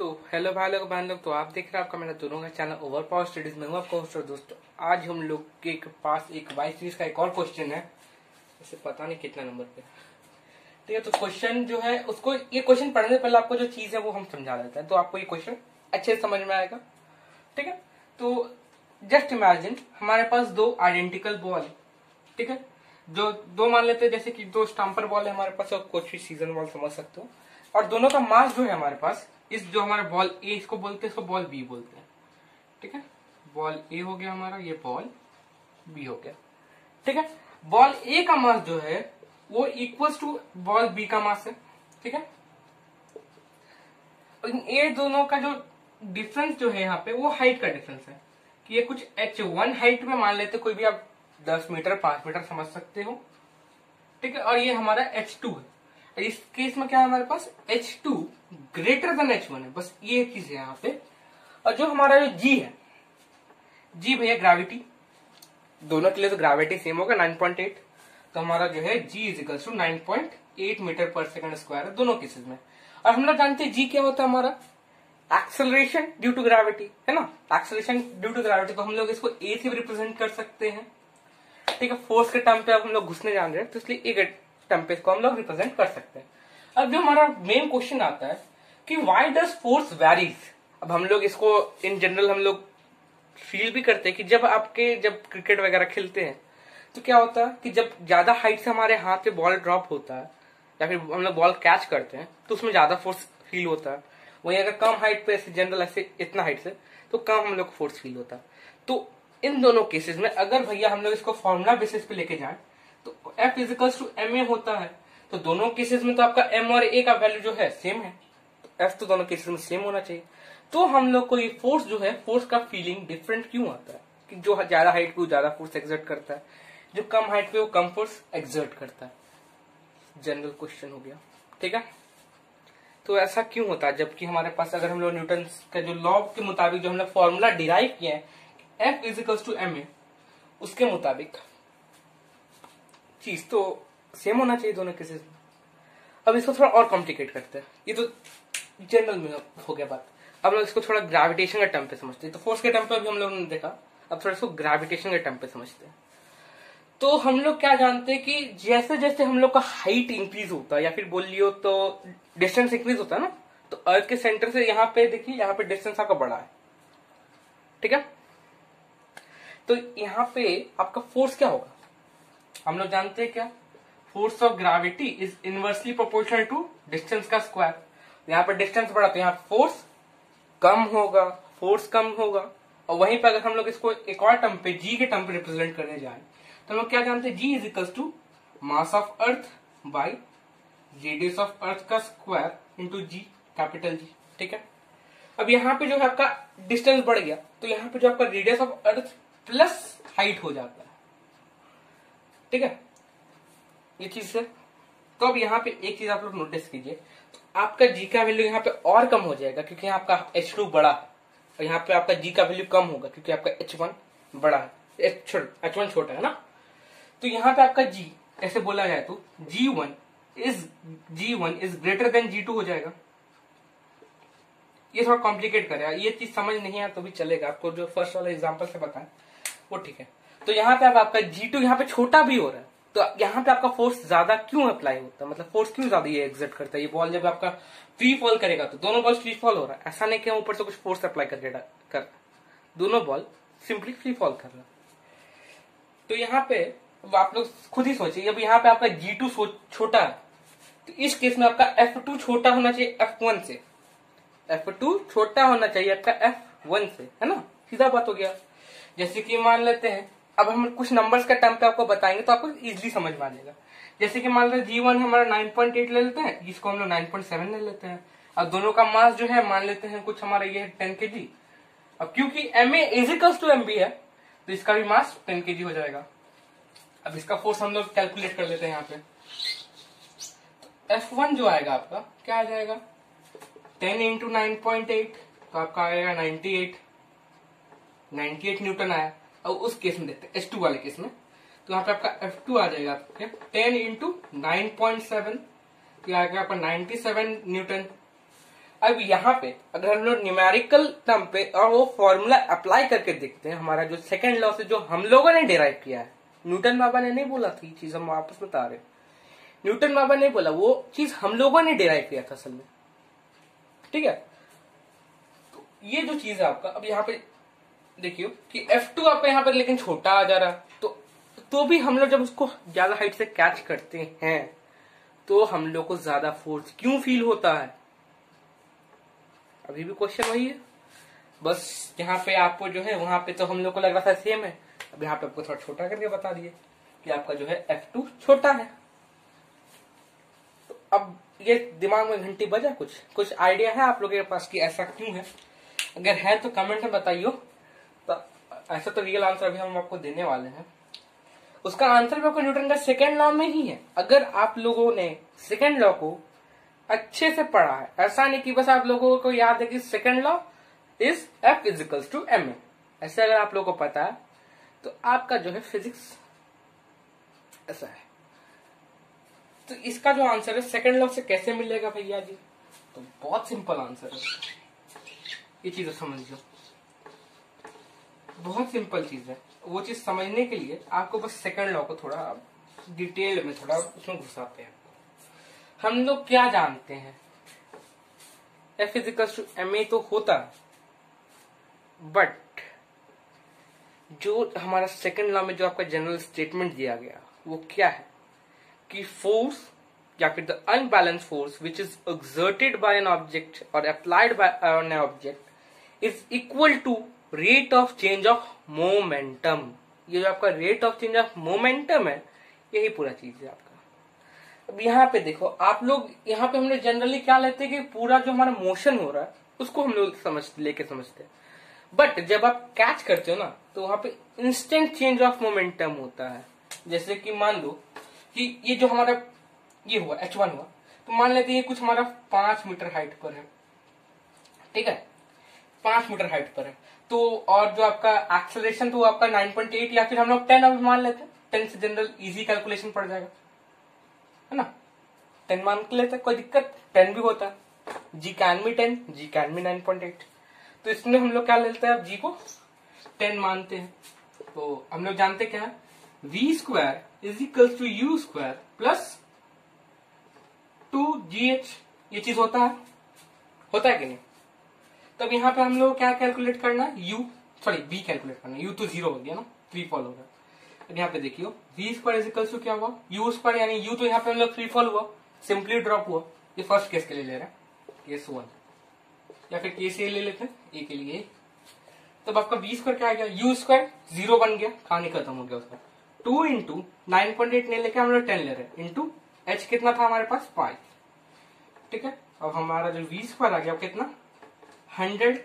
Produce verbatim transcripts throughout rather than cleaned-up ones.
तो हेलो भाई लोग बहन लोग, तो आप देख रहे हैं आपका मेरा दोनों का चैनल ओवरपावर स्टडीज में। आपका होस्ट और दोस्तों, आज हम लोग के पास एक बाईस बीस का एक और क्वेश्चन है, इसे पता नहीं कितना नंबर पे, ठीक है। तो क्वेश्चन जो है उसको, ये क्वेश्चन पढ़ने से पहले आपको जो चीज है वो हम समझा देते हैं, तो आपको ये क्वेश्चन अच्छे से समझ में आएगा, ठीक है। तो जस्ट इमेजिन हमारे पास दो आइडेंटिकल बॉल है, ठीक है, जो दो मान लेते हैं, जैसे कि दो स्टम्पर बॉल है हमारे पास और कुछ भी सीजन बॉल समझ सकते हो, और दोनों का मास जो है हमारे पास, इस जो हमारा बॉल ए इसको बोलते हैं, इसको बॉल बी बोलते हैं, ठीक है। बॉल ए हो गया हमारा, ये बॉल बी हो गया, ठीक है। बॉल ए का मास जो है वो इक्वल्स टू बॉल बी का मास है, ठीक है। ये दोनों का जो डिफरेंस जो है यहाँ पे वो हाइट का डिफरेंस है, कि ये कुछ एच वन हाइट में मान लेते कोई भी आप दस मीटर पांच मीटर समझ सकते हो, ठीक है। और ये हमारा एच टू है, इस केस में क्या है हमारे पास H two greater than H one है, बस ये चीज है यहाँ पे। और जो हमारा जो G है, G भैया ग्रेविटी, दोनों के लिए तो ग्रेविटी सेम होगा नाइन पॉइंट एट, तो हमारा जो है G is equal to nine point eight metre per second square है दोनों केसेस में। और हम लोग जानते हैं G क्या होता है हमारा, एक्सेलरेशन ड्यू टू ग्रेविटी, है ना, एक्सेलरेशन ड्यू टू ग्रेविटी। तो हम लोग इसको ए से भी रिप्रेजेंट कर सकते हैं, ठीक है। फोर्स के टर्म पे अब हम लोग घुसने जान रहे हैं, तो इसलिए ए टर्म पे इसको हम लोग रिप्रेजेंट कर सकते हैं। अब जो हमारा मेन क्वेश्चन आता है कि व्हाई डज फोर्स वैरीज। अब हम लोग इसको इन जनरल हम लोग फील भी करते हैं कि जब आपके जब क्रिकेट वगैरह खेलते हैं तो क्या होता है कि जब ज्यादा हाइट से हमारे हाथ पे बॉल ड्रॉप होता है या फिर हम लोग बॉल कैच करते हैं तो उसमें ज्यादा फोर्स फील होता है, वहीं अगर कम हाइट पे ऐसे जनरल ऐसे इतना हाइट से तो कम हम लोग को फोर्स फील होता है। तो इन दोनों केसेस में अगर भैया हम लोग इसको फॉर्मुला बेसिस पे लेके जाए तो F is equals to M A होता है, तो दोनों केसेस में तो आपका M और A का वैल्यू जो है सेम है, तो F तो दोनों केसेस में सेम होना चाहिए। तो हम लोग को ये फोर्स जो है, फोर्स का फीलिंग डिफरेंट क्यों आता है कि जो ज्यादा हाइट पे वो ज्यादा फोर्स एक्सर्ट करता है, जो कम हाइट पे वो कम फोर्स एक्सर्ट करता है। जनरल क्वेश्चन हो गया, ठीक है। तो ऐसा क्यों होता है, जबकि हमारे पास अगर हम लोग न्यूटन का जो लॉ के मुताबिक जो हम लोग फॉर्मूला डिराइव किया है F is equals to M A, उसके मुताबिक चीज तो सेम होना चाहिए दोनों केसेस में। अब इसको थोड़ा और कॉम्प्लिकेट करते हैं, ये तो जनरल में हो गया बात। अब लोग इसको थोड़ा ग्रेविटेशन के टर्म पे समझते हैं, तो फोर्स के टर्म पे अभी हम लोगों ने देखा, अब थोड़ा इसको ग्रेविटेशन के टर्म पे समझते हैं। तो हम लोग क्या जानते हैं कि जैसे जैसे हम लोग का हाइट इंक्रीज होता है या फिर बोलियो तो डिस्टेंस इंक्रीज होता है ना, तो अर्थ के सेंटर से यहाँ पे देखिए, यहाँ पे डिस्टेंस आपका बड़ा है, ठीक है। तो यहाँ पे आपका फोर्स क्या होगा, हम लोग जानते हैं क्या, force of gravity is inversely proportional to distance का स्क्वायर। यहाँ पर डिस्टेंस बढ़ा तो यहाँ फोर्स कम होगा, फोर्स कम होगा। और वहीं पर अगर हम लोग इसको एक और टर्म पे जी के टर्म पे रिप्रेजेंट करने जाए तो हम लोग क्या जानते हैं, G is equal to mass of earth by radius of earth का square into G, capital G, ठीक है। अब यहाँ पे जो है आपका डिस्टेंस बढ़ गया तो यहाँ पे जो आपका radius of earth plus height हो जाता है, ठीक है, ये चीज है। तो अब यहाँ पे एक चीज आप लोग नोटिस कीजिए, तो आपका जी का वैल्यू यहाँ पे और कम हो जाएगा क्योंकि यहाँ आपका एच टू बड़ा है, और यहाँ पे आपका जी का वैल्यू कम होगा क्योंकि आपका एच वन बड़ा है, एच वन छोटा है ना। तो यहाँ पे आपका जी ऐसे बोला जाए तो G one is G one is greater than G two हो जाएगा। ये थोड़ा कॉम्प्लिकेट करेगा, ये चीज समझ नहीं आया तो भी चलेगा, आपको जो फर्स्ट वाला एग्जाम्पल से बताएं वो ठीक है। तो यहाँ पे आपका जी टू यहाँ पे छोटा भी हो रहा है, तो यहाँ पे आपका फोर्स ज्यादा क्यों अप्लाई होता है, मतलब फोर्स क्यों ज्यादा ये एक्सर्ट करता है। ये बॉल जब आपका फ्री फॉल करेगा तो दोनों बॉल फ्री फॉल हो रहा है, ऐसा नहीं कि हम ऊपर से कुछ फोर्स अप्लाई कर कर दोनों बॉल सिंपली फ्री फॉल कर रहा है। तो यहाँ पे आप लोग खुद ही सोचिए, अब यहाँ पे आपका जी टू छोटा है तो इस केस में आपका एफ टू छोटा होना चाहिए एफ वन से, एफ टू छोटा होना चाहिए आपका एफ वन से, है ना, सीधा बात हो गया। जैसे कि मान लेते हैं, अब हम कुछ नंबर्स के टर्म पे आपको बताएंगे तो आपको इजीली समझ में आ जाएगा। जैसे कि मान लो जी वन हमारा नाइन पॉइंट एट ले लेते हैं, जिसको हम लोग नाइन पॉइंट सेवन ले लेते हैं। अब दोनों का मास जो है मान लेते हैं कुछ हमारा ये है टेन केजी। अब क्योंकि ma is equal to mb है तो इसका भी मास टेन केजी हो जाएगा। अब इसका फोर्स हम लोग कैलकुलेट कर लेते हैं यहाँ पे, तो एफ वन जो आएगा आपका क्या आ जाएगा, ten into nine point eight तो आपका आएगा ninety eight ninety eight newton आया। अब उस केस में देखते हैं एच टू वाले केस में, तो यहाँ पे आपका एफ टू आ जाएगा आपके ten into nine point seven, तो आएगा आपका नाइन्टी सेवन न्यूटन। अब यहाँ पे अगर हम लोग न्यूमेरिकल टर्म पे और वो फॉर्मूला अप्लाई करके देखते हैं, हमारा जो सेकंड लॉ से जो हम लोगों ने डिराइव किया है, न्यूटन बाबा ने नहीं बोला था ये चीज, हम वापस बता रहे, न्यूटन बाबा ने बोला, वो चीज हम लोगों ने डिराइव किया था असल में, ठीक है। तो ये जो चीज है आपका, अब यहाँ पे देखियो कि एफ टू आपका यहाँ पर लेकिन छोटा आ जा रहा है, तो, तो भी हम लोग जब उसको ज्यादा हाइट से कैच करते हैं तो हम लोग को ज्यादा फोर्स क्यों फील होता है? अभी भी क्वेश्चन वही है, बस यहाँ पे आपको जो है, वहां पे तो हम लोग को लग रहा था सेम है, अब यहाँ पे आपको थोड़ा छोटा करके बता दिए कि आपका जो है एफ टू छोटा है। तो अब ये दिमाग में घंटी बजा, कुछ कुछ आइडिया है आप लोगों के पास कि ऐसा क्यों है? अगर है तो कमेंट में बताइयो। तो ऐसा तो रियल आंसर अभी हम आपको देने वाले हैं, उसका आंसर भी आपको न्यूटन का सेकेंड लॉ में ही है। अगर आप लोगों ने सेकेंड लॉ को अच्छे से पढ़ा है, ऐसा नहीं कि बस आप लोगों को याद है कि second law is F is equals to M A, ऐसे अगर आप लोगों को पता है तो आपका जो है फिजिक्स ऐसा है। तो इसका जो आंसर है सेकेंड लॉ से कैसे मिलेगा भैया जी, तो बहुत सिंपल आंसर है, ये चीज समझ लो, बहुत सिंपल चीज है। वो चीज समझने के लिए आपको बस सेकंड लॉ को थोड़ा डिटेल में थोड़ा उसमें घुसाते हैं। हम लोग क्या जानते हैं, F is equal to M A तो होता, बट जो हमारा सेकंड लॉ में जो आपका जनरल स्टेटमेंट दिया गया वो क्या है कि फोर्स या फिर the unbalance force which is exerted by an object और applied by an object is equal to rate of change of momentum. ये जो आपका rate of change of momentum है, यही पूरा चीज है आपका। अब यहाँ पे देखो आप लोग, यहाँ पे हमने जनरली क्या लेते हैं कि पूरा जो हमारा मोशन हो रहा है उसको हम लोग समझ लेके समझते हैं, बट जब आप कैच करते हो ना तो वहां पे इंस्टेंट चेंज ऑफ मोमेंटम होता है। जैसे कि मान लो कि ये जो हमारा ये हुआ एच वन हुआ, तो मान लेते ये कुछ हमारा पांच मीटर हाइट पर है, ठीक है, पांच मीटर हाइट पर है, तो और जो आपका एक्सेलरेशन तो वो आपका नाइन पॉइंट एट या फिर हम लोग टेन अभी मान लेते हैं, टेन से जनरल इजी कैलकुलेशन पड़ जाएगा, है ना, टेन मान के लेते हैं, कोई दिक्कत, टेन भी होता है, G can be ten, G can be nine point eight, तो इसमें हम लोग क्या लेते हैं, जी को टेन मानते हैं। तो हम लोग जानते क्या है, V square is equals to U square plus two G H, ये चीज होता है, होता है कि नहीं? तब यहाँ पे हम लोग क्या कैलकुलेट करना है, u सॉरी b कैलकुलेट करना है, u तो जीरो हो गया ना, थ्री फॉल हो गया। अब यहाँ पे देखियो v स्क्वायर इक्वल्स टू क्या हुआ, u स्क्वायर, यानी u तो यहाँ पे हम लोग थ्री फॉल हुआ, सिंपली ड्रॉप हुआ, ये फर्स्ट केस के लिए ले रहे हैं, केस वन या फिर केस ए ले लेते हैं, ए के लिए। तब आपका v स्क्वायर क्या आ गया, u स्क्वायर जीरो बन गया, कहानी खत्म हो गया उसका। Two into nine point eight नहीं लेके हम लोग टेन ले रहे हैं, इंटू एच कितना था हमारे पास, पांच, ठीक है। अब हमारा जो v स्क्वायर आ गया कितना, hundred,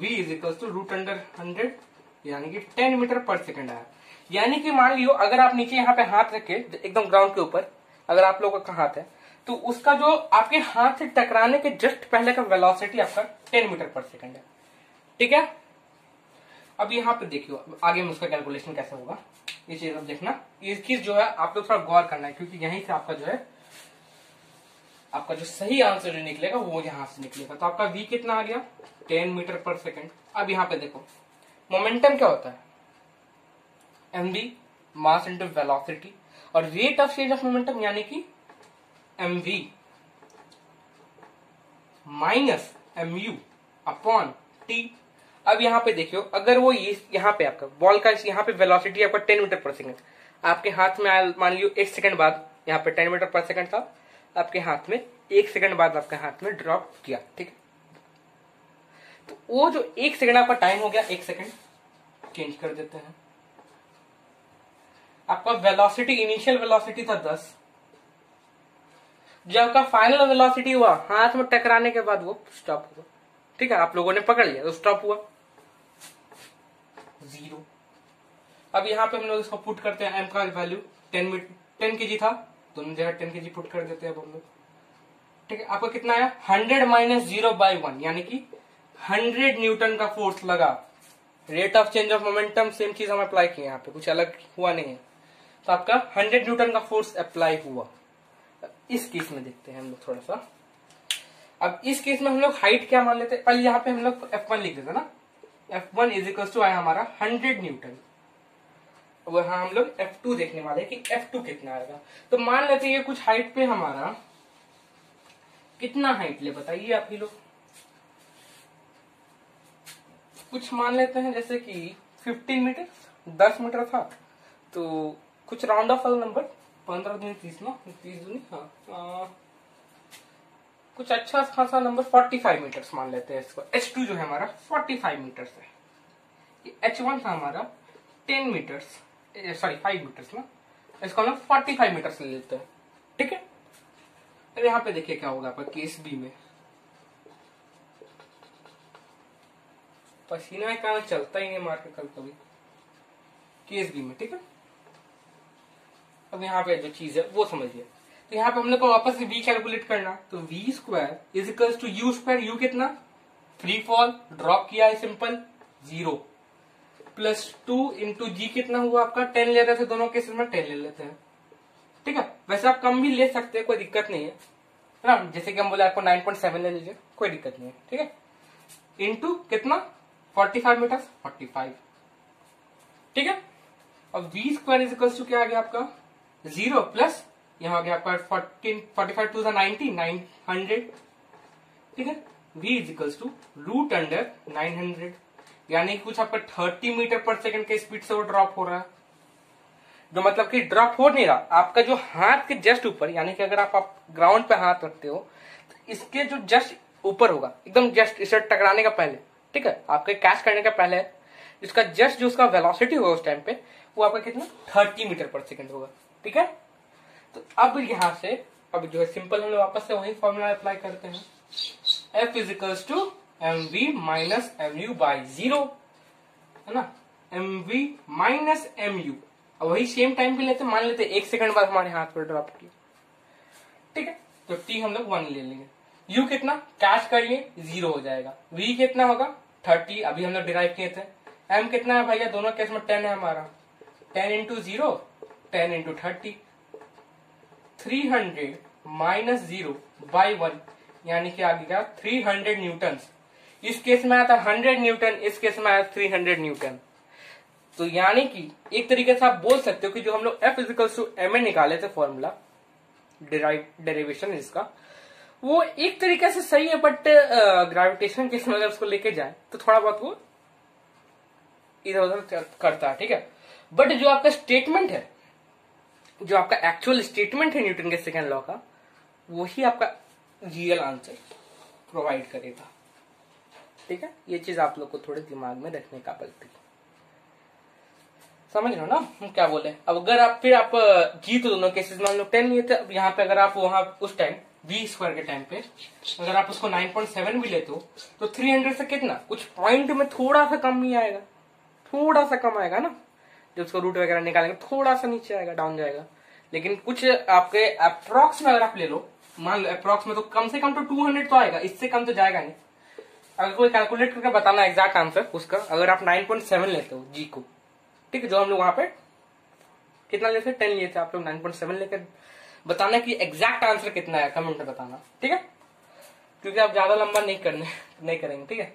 V is equal to root under hundred, यानी कि टेन मीटर पर सेकंड आया। यानी कि मान लियो अगर आप नीचे यहाँ पे हाथ रखे एकदम ग्राउंड के ऊपर, अगर आप लोगों का हाथ है तो उसका जो आपके हाथ से टकराने के जस्ट पहले का वेलोसिटी आपका टेन मीटर पर सेकंड है, ठीक है। अब यहाँ पे देखियो आगे में उसका कैलकुलेशन कैसे होगा, ये चीज अब देखना, इसकी जो है आप लोग थोड़ा गौर करना है, क्योंकि यहीं से आपका जो है आपका जो सही आंसर जो निकलेगा वो यहाँ से निकलेगा। तो आपका v कितना आ गया, टेन मीटर पर सेकंड। अब यहाँ पे देखो मोमेंटम क्या होता है, mv मास इनटू वेलोसिटी, और rate of change of momentum यानी कि mv minus mu upon t। अब यहाँ पे देखियो अगर वो ये यहाँ पे आपका बॉल का यहाँ पे वेलोसिटी आपका टेन मीटर पर सेकंड, आपके हाथ में आया मान लियो एक सेकंड बाद, यहाँ पे टेन मीटर पर सेकंड था, आपके हाथ में एक सेकंड बाद आपके हाथ में ड्रॉप किया, ठीक है। तो वो जो एक सेकंड आपका टाइम हो गया, एक सेकंड चेंज कर देते हैं, आपका वेलोसिटी इनिशियल वेलोसिटी था दस, जो आपका फाइनल वेलोसिटी हुआ हाथ में टकराने के बाद वो स्टॉप हुआ, ठीक है, आप लोगों ने पकड़ लिया तो स्टॉप हुआ जीरो। अब यहाँ पे हम लोग इसको पुट करते हैं, एम का वैल्यू टेन टेन के जी था, दोनों जगह टेन के जी पुट कर देते हैं अब हम लोग, ठीक है। आपका कितना आया, hundred minus zero by one, यानी कि हंड्रेड न्यूटन का फोर्स लगा। Rate of change of momentum same चीज हम अप्लाई किए, यहाँ पे कुछ अलग हुआ नहीं है, तो आपका हंड्रेड न्यूटन का फोर्स अप्लाई हुआ। इस केस में देखते हैं हम लोग थोड़ा सा, अब इस केस में हम लोग हाइट क्या मान लेते हैं, पहले यहाँ पे हम लोग एफ वन लिख देते ना, F one is equal to आया हमारा हंड्रेड न्यूटन। और हाँ हम लोग एफ टू देखने वाले हैं कि एफ टू कितना आएगा। तो मान लेते हैं कुछ हाइट पे हमारा कितना हाइट ले बताइए आप ही लोग, कुछ मान लेते हैं जैसे कि पंद्रह मीटर, दस मीटर था तो कुछ राउंड ऑफ नंबर पंद्रह दूनी तीस ना, तीस दूनी हाँ आ, कुछ अच्छा खासा नंबर पैंतालीस मीटर्स मान लेते हैं इसको। एच टू जो है हमारा पैंतालीस मीटर्स है, ये एच वन था हमारा दस मीटर्स सॉरी पाँच मीटर्स ना, इसको हम पैंतालीस मीटर्स ले लेते हैं ठीक है। अब यहाँ पे देखिए क्या होगा आपका केस बी में, पसीना का चलता ही नहीं मार्केट कल कभी केस बी में ठीक है। अब यहाँ पे जो चीज है वो समझिए, तो यहाँ पे हम लोग को वापस से v कैलकुलेट करना, तो v square is equal to U square, U कितना फ्री फॉल ड्रॉप किया है simple zero, plus two into G कितना हुआ आपका टेन ले रहे थे, दोनों केस में टेन ले लेते हैं ठीक है। वैसे आप कम भी ले सकते हैं कोई दिक्कत नहीं है ना, जैसे कि हम बोले आपको नाइन पॉइंट सेवन ले लीजिए कोई दिक्कत नहीं है ठीक है। इंटू कितना पैंतालीस मीटर पैंतालीस ठीक है। अब v square is equal to क्या आ गया आपका जीरो, प्लस यहाँ आ गया आपका fourteen forty five two ninety nine hundred ठीक है। v is equal to root under nine hundred, यानी कुछ आपका तीस मीटर पर सेकंड के स्पीड से वो ड्रॉप हो रहा है, जो मतलब कि ड्रॉप हो नहीं रहा आपका जो हाथ के जस्ट ऊपर, यानी कि अगर आप, आप ग्राउंड पे हाथ रखते हो तो इसके जो जस्ट ऊपर होगा, एकदम जस्ट इसे टकराने का पहले ठीक है, आपके कैच करने का पहले इसका जस्ट जो उसका वेलोसिटी होगा उस टाइम पे वो आपका कितना तीस मीटर पर सेकंड होगा ठीक है। तो अब यहाँ से अब जो है सिंपल हम लोग वापस से वही फॉर्मूला अप्लाई करते हैं, F is equals to M V minus M U by zero है ना, M V minus M U. अब वही सेम टाइम भी लेते मान लेते एक सेकंड बाद हमारे हाथ पर ड्रॉप किया ठीक है। तो टी हम लोग वन ले लेंगे, U कितना कैश करिए जीरो हो जाएगा, V कितना होगा तीस अभी हम लोग डिराइव किए थे, M कितना है भैया दोनों केस में दस है हमारा, दस इंटू जीरो दस into thirty, three hundred minus zero by one यानी कि आ गया तीन सौ न्यूटन। इस केस में आया था हंड्रेड न्यूटन, इस केस में आया तीन सौ न्यूटन। तो यानी कि एक तरीके से आप बोल सकते हो कि जो हम लोग F is equals to M A निकाले थे फॉर्मूला डेरिवेशन इसका, वो एक तरीके से सही है, बट ग्रेविटेशन के समय उसको लेके जाए तो थोड़ा बहुत वो इधर उधर करता है ठीक है। बट जो आपका स्टेटमेंट है, जो आपका एक्चुअल स्टेटमेंट है न्यूटन के सेकेंड लॉ का, वही आपका रियल आंसर प्रोवाइड करेगा ठीक है। ये चीज आप लोग को थोड़े दिमाग में रखने का पड़ती है, समझ रहे हो ना हम क्या बोले। अब अगर आप फिर आप जी तो दोनों केसेस में हम लोग टेन लिए थे, अब यहाँ पे अगर आप वहां उस टाइम वी स्क्वायर के टाइम पे अगर आप उसको नाइन पॉइंट सेवन भी लेते हो तो तीन सौ से कितना कुछ पॉइंट में थोड़ा सा कम ही आएगा, थोड़ा सा कम आएगा ना, जब उसको रूट वगैरह निकालेंगे थोड़ा सा नीचे आएगा, डाउन जाएगा। लेकिन कुछ आपके अप्रोक्स में अगर आप ले लो, मान लो अप्रोक्स में तो कम से कम तो दो सौ तो आएगा, इससे कम तो जाएगा नहीं। अगर कोई कैलकुलेट करके बताना एग्जैक्ट आंसर उसका, अगर आप नाइन पॉइंट सेवन लेते हो जी को ठीक है, जो हम लोग वहां पे कितना लेते टेन लिए थे, आप लोग नाइन पॉइंट सेवन लेकर बताना कि एग्जैक्ट आंसर कितना है, कमेंट में बताना ठीक है, क्योंकि आप ज्यादा लंबा नहीं करने नहीं करेंगे ठीक है।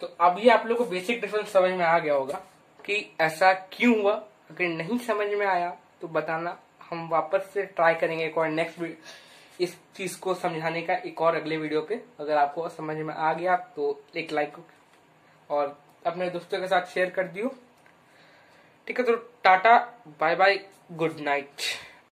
तो अभी आप लोगों को बेसिक डिफरेंस समझ में आ गया होगा कि ऐसा क्यों हुआ। अगर नहीं समझ में आया तो बताना, हम वापस से ट्राई करेंगे एक और नेक्स्ट इस चीज को समझाने का, एक और अगले वीडियो पे। अगर आपको समझ में आ गया तो एक लाइक और अपने दोस्तों के साथ शेयर कर दियो ठीक है। तो tata bye bye good night.